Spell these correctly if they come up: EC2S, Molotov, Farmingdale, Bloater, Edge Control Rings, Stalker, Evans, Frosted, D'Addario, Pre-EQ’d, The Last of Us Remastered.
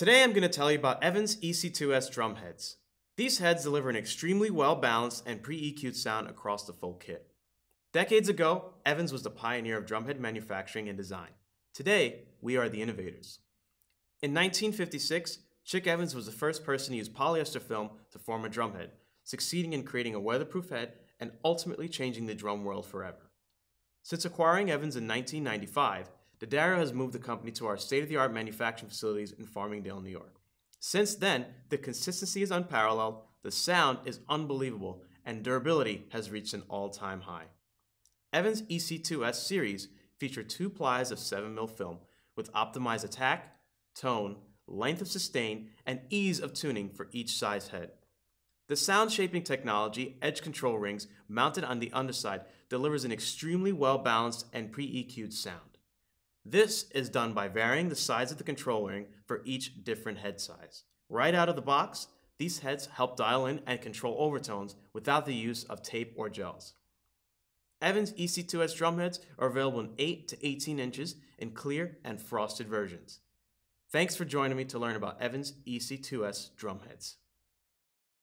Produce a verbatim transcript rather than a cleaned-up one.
Today I'm going to tell you about Evans E C two S drum heads. These heads deliver an extremely well-balanced and pre-E Q'd sound across the full kit. Decades ago, Evans was the pioneer of drumhead manufacturing and design. Today, we are the innovators. In nineteen fifty-six, Chick Evans was the first person to use polyester film to form a drumhead, succeeding in creating a weatherproof head and ultimately changing the drum world forever. Since acquiring Evans in nineteen ninety-five, D'Addario has moved the company to our state-of-the-art manufacturing facilities in Farmingdale, New York. Since then, the consistency is unparalleled, the sound is unbelievable, and durability has reached an all-time high. Evans E C two S series feature two plies of seven millimeter film with optimized attack, tone, length of sustain, and ease of tuning for each size head. The sound shaping technology, Edge Control Rings, mounted on the underside, delivers an extremely well-balanced and pre-E Q'd sound. This is done by varying the size of the control ring for each different head size. Right out of the box, these heads help dial in and control overtones without the use of tape or gels. Evans E C two S drumheads are available in eight to eighteen inches in clear and frosted versions. Thanks for joining me to learn about Evans E C two S drumheads.